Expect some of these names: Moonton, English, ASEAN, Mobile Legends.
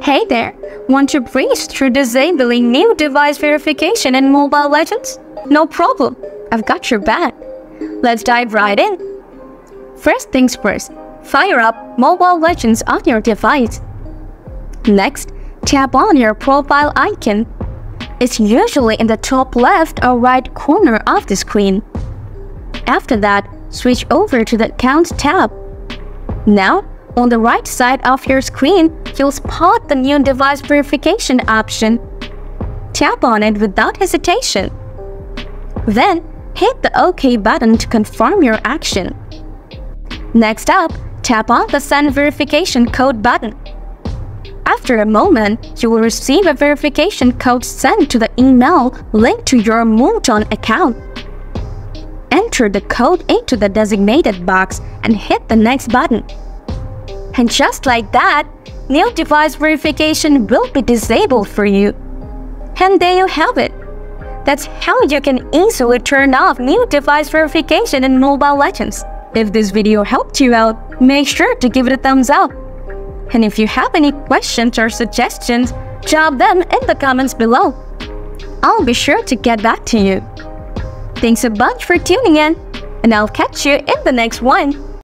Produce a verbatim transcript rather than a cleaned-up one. Hey there! Want to breeze through disabling new device verification in Mobile Legends? No problem, I've got your back. Let's dive right in. First things first, fire up Mobile Legends on your device. Next, tap on your profile icon. It's usually in the top left or right corner of the screen. After that, switch over to the Accounts tab. Now, on the right side of your screen, you'll spot the new device verification option. Tap on it without hesitation. Then, hit the OK button to confirm your action. Next up, tap on the Send Verification Code button. After a moment, you will receive a verification code sent to the email linked to your Moonton account. Enter the code into the designated box and hit the Next button. And just like that, new device verification will be disabled for you. And there you have it. That's how you can easily turn off new device verification in Mobile Legends. If this video helped you out, make sure to give it a thumbs up. And if you have any questions or suggestions, drop them in the comments below. I'll be sure to get back to you. Thanks a bunch for tuning in, and I'll catch you in the next one.